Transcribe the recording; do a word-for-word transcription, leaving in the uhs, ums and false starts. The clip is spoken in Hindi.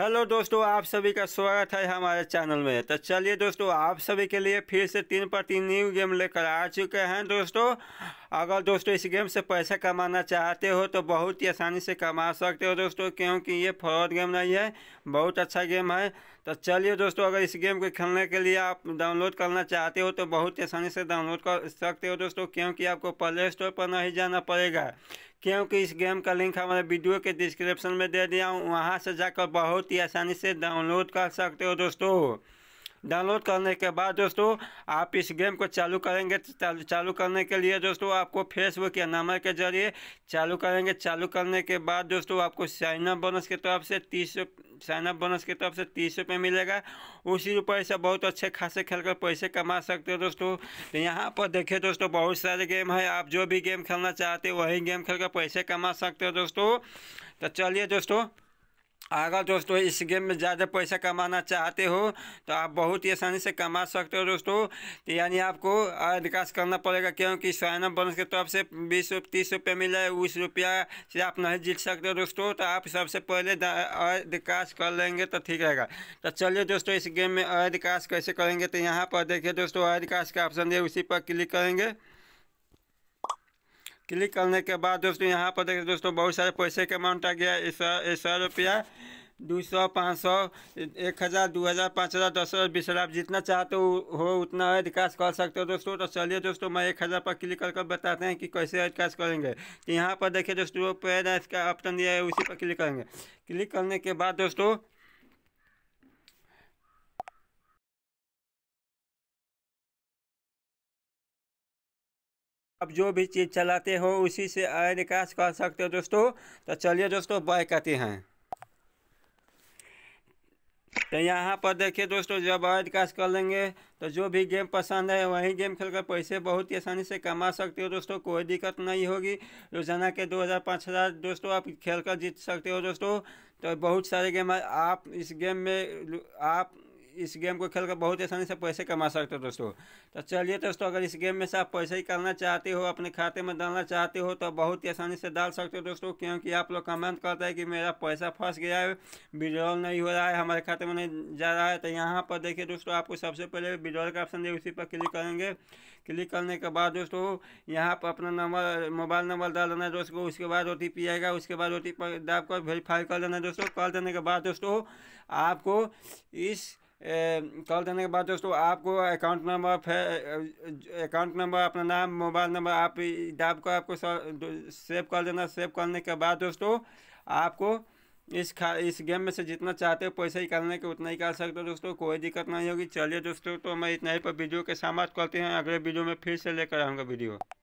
हेलो दोस्तों, आप सभी का स्वागत है हमारे चैनल में। तो चलिए दोस्तों, आप सभी के लिए फिर से तीन पर तीन न्यू गेम लेकर आ चुके हैं दोस्तों। अगर दोस्तों इस गेम से पैसा कमाना चाहते हो तो बहुत ही आसानी से कमा सकते हो दोस्तों, क्योंकि ये फ्रॉड गेम नहीं है, बहुत अच्छा गेम है। तो चलिए दोस्तों, अगर इस गेम को खेलने के लिए आप डाउनलोड करना चाहते हो तो बहुत ही आसानी से डाउनलोड कर सकते हो दोस्तों, क्योंकि आपको प्ले स्टोर पर नहीं जाना पड़ेगा, क्योंकि इस गेम का लिंक हमारे वीडियो के डिस्क्रिप्शन में दे दिया हूँ। वहाँ से जाकर बहुत ही आसानी से डाउनलोड कर सकते हो दोस्तों। डाउनलोड करने के बाद दोस्तों आप इस गेम को चालू करेंगे। चालू करने के लिए दोस्तों आपको फेसबुक या नंबर के जरिए चालू करेंगे। चालू करने के बाद दोस्तों आपको साइनअप बोनस की तरफ से तीस साइनअप बोनस की तरफ से तीस रुपये मिलेगा। उसी रुपये से बहुत अच्छे खासे खेलकर पैसे कमा सकते हो दोस्तों। तो यहाँ पर देखिए दोस्तों, बहुत सारे गेम है, आप जो भी गेम खेलना चाहते हो वही गेम खेल कर पैसे कमा सकते हो दोस्तों। तो चलिए दोस्तों, अगर दोस्तों इस गेम में ज़्यादा पैसा कमाना चाहते हो तो आप बहुत ही आसानी से कमा सकते हो दोस्तों। तो यानी आपको विकास करना पड़ेगा, क्योंकि साइनअप बोनस की तरफ से बीस तीस रुपये मिल जाए, उस रुपया से आप नहीं जीत सकते हो दोस्तों। तो आप सबसे पहले विकास कर लेंगे तो ठीक रहेगा। तो चलिए दोस्तों, इस गेम में विकास कैसे करेंगे। तो यहाँ पर देखिए दोस्तों, विकास का ऑप्शन है, उसी पर क्लिक करेंगे। क्लिक करने के बाद दोस्तों यहाँ पर देखिए दोस्तों, बहुत सारे पैसे के अमाउंट आ गया है। सौ रुपया, दो सौ, पाँच सौ, एक हज़ार, दो हज़ार, पाँच हज़ार, दस हज़ार, बीस हज़ार, आप जितना चाहते हो उतना विकास कर सकते हो दोस्तों। तो चलिए दोस्तों, मैं एक हज़ार पर क्लिक करके बताते हैं कि कैसे विकास करेंगे। तो यहाँ पर देखिए दोस्तों, पैदा इसका ऑप्शन दिया है, उसी पर क्लिक करेंगे। क्लिक करने के बाद दोस्तों आप जो भी चीज़ चलाते हो उसी से आय विकास कर सकते हो दोस्तों। तो चलिए दोस्तों, बाय करते हैं। तो यहाँ पर देखिए दोस्तों, जब आय विकास कर लेंगे तो जो भी गेम पसंद है वही गेम खेलकर पैसे बहुत ही आसानी से कमा सकते हो दोस्तों। कोई दिक्कत नहीं होगी। रोजाना के दो हज़ार, पाँच हज़ार दोस्तों आप खेलकर जीत सकते हो दोस्तों। तो बहुत सारे गेम है, आप इस गेम में आप इस गेम को खेलकर बहुत आसानी से पैसे कमा सकते हो दोस्तों। तो चलिए दोस्तों, अगर इस गेम में से आप पैसे निकालना चाहते हो, अपने खाते में डालना चाहते हो तो बहुत ही आसानी से डाल सकते हो दोस्तों, क्योंकि आप लोग कमेंट करते हैं कि मेरा पैसा फंस गया है, विड्रॉल नहीं हो रहा है, हमारे खाते में नहीं जा रहा है। तो यहाँ पर देखिए दोस्तों, आपको सबसे पहले विड्रॉल का ऑप्शन है, उसी पर क्लिक करेंगे। क्लिक करने के बाद दोस्तों यहाँ पर अपना नंबर, मोबाइल नंबर डाल देना है दोस्तों। उसके बाद ओ टी पी आएगा, उसके बाद ओ टी पी डालकर वेरीफाई कर देना है दोस्तों। कर देने के बाद दोस्तों आपको इस कॉल देने के बाद दोस्तों आपको अकाउंट नंबर, अकाउंट नंबर, अपना नाम, मोबाइल नंबर आप डाब को आपको सेव कर देना। सेव करने के बाद दोस्तों आपको इस खा इस गेम में से जितना चाहते हो पैसे निकालने के उतना निकाल सकते हो दोस्तों, कोई दिक्कत नहीं होगी। चलिए दोस्तों, तो मैं इतना ही पर वीडियो के समाप्त करते हैं। अगले वीडियो में फिर से लेकर आऊँगा वीडियो।